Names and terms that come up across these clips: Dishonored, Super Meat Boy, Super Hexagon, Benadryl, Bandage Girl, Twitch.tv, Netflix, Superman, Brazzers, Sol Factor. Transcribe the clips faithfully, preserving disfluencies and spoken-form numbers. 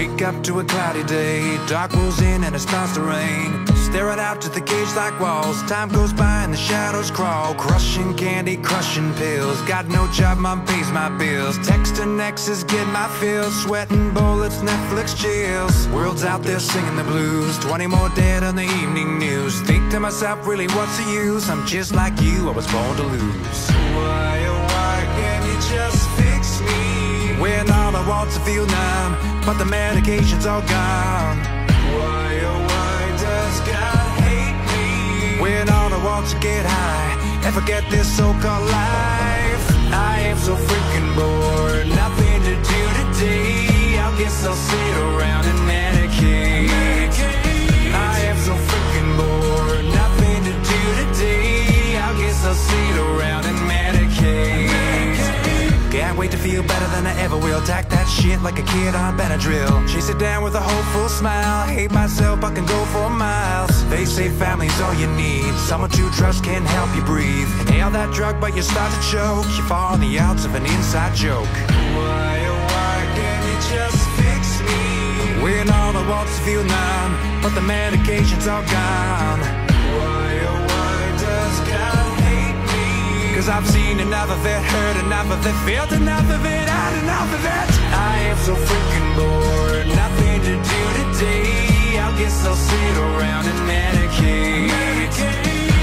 Wake up to a cloudy day, dark rolls in and it starts to rain. Staring out at the cage-like walls, time goes by and the shadows crawl. Crushing candy, crushing pills, got no job, mom pays my bills. Texting exes, get my feels, sweating bullets, Netflix chills. World's out there singing the blues, twenty more dead on the evening news. Think to myself, really what's the use? I'm just like you, I was born to lose. Why, oh why can't you just fix me? When all I want's to feel numb, but the medication's all gone. When all I want to get high and forget this so-called life. I am so freaking bored, nothing to do today. I guess I'll sit around and medicate. I am so freaking bored, nothing to do today. I guess I'll sit around and medicate. Can't wait to feel better than I ever will. Tack that shit like a kid on Benadryl. Chase it down with a hopeful smile. Hate myself, I can go for miles. They say family's all you need, someone to trust can help you breathe. Nail that drug but you start to choke, you fall on the outs of an inside joke. Why, oh why can't you just fix me? When all the wants feel numb, but the medication's all gone. Why, oh why does God hate me? Cause I've seen enough of it, heard enough of it, felt enough of it, had enough of it. I am so freaking bored, nothing to do today. I guess I'll sit around and medicate.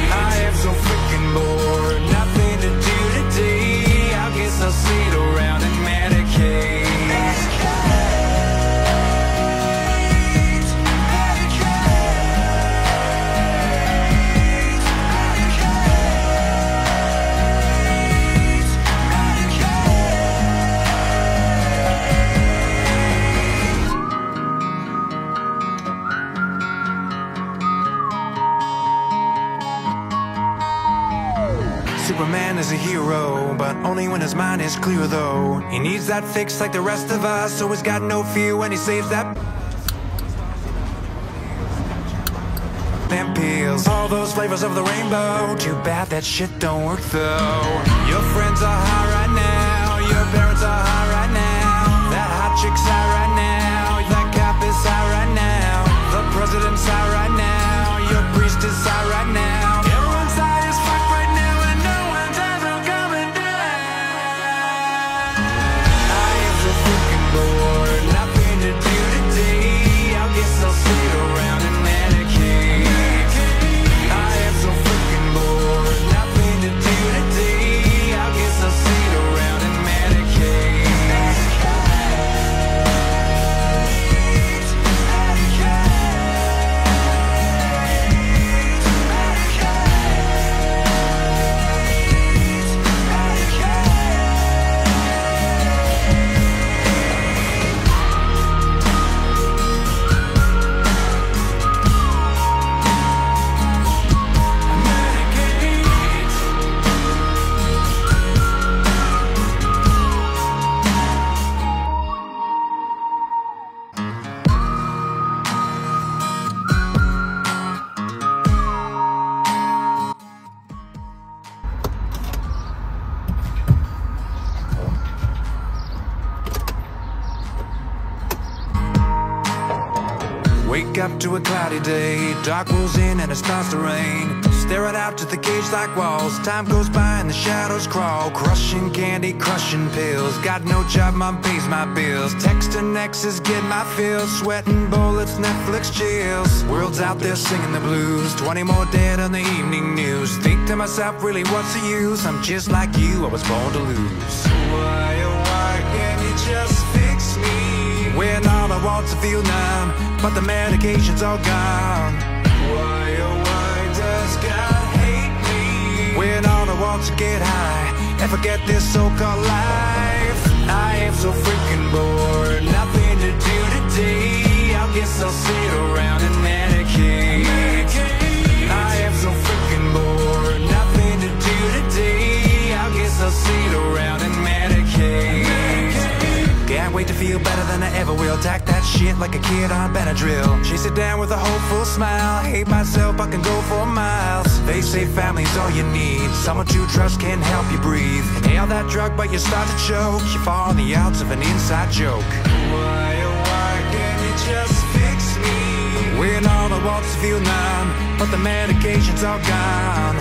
I am so freaking bored, nothing to do today. I guess I'll sit around and medicate. Superman is a hero, but only when his mind is clear though. He needs that fix like the rest of us, so he's got no fear when he saves that them pills. All those flavors of the rainbow, too bad that shit don't work though. Your friends are high right now, your parents are high right now. That hot chick's high right now, that cop is high right now. The president's high right now, your priest is high right now. Everyone's high as fuck right now. Wake up to a cloudy day, dark rolls in and it starts to rain. Staring out at the cage-like walls, time goes by and the shadows crawl. Crushing candy, crushing pills, got no job, mom pays my bills. Texting exes, get my feels, sweating bullets, Netflix chills. World's out there singing the blues, twenty more dead on the evening news. Think to myself, really what's the use? I'm just like you, I was born to lose. Why, oh why can't you just fix me? When all I want's to feel numb, but the medication's all gone. Why, oh why does God hate me? When all I want to get high and forget this so-called life. I am so freaking bored, nothing to do today. I guess I'll sit around and medicate. I am so freaking bored, nothing to do today. I guess I'll sit around and medicate. Can't wait to feel better than I ever will. Tack that shit like a kid on Benadryl. Chase it down with a hopeful smile. Hate myself, I can go for miles. They say family's all you need, someone to trust can help you breathe. Nail that drug but you start to choke, you fall on the outs of an inside joke. Why, oh why can't just fix me. We're in all the walks of you now, but the medication's all gone.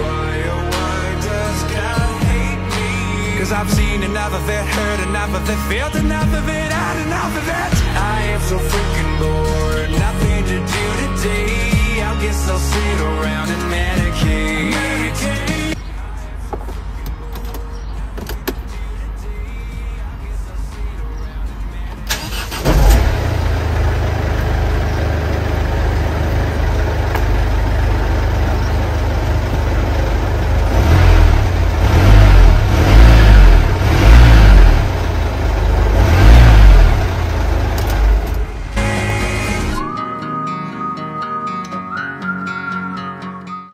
Why, oh why does God hate me? Cause I've seen enough of it, heard enough of it, felt enough of it, had enough of it. I am so freaking bored, nothing to do today. I guess I'll sit around and medicate, medicate.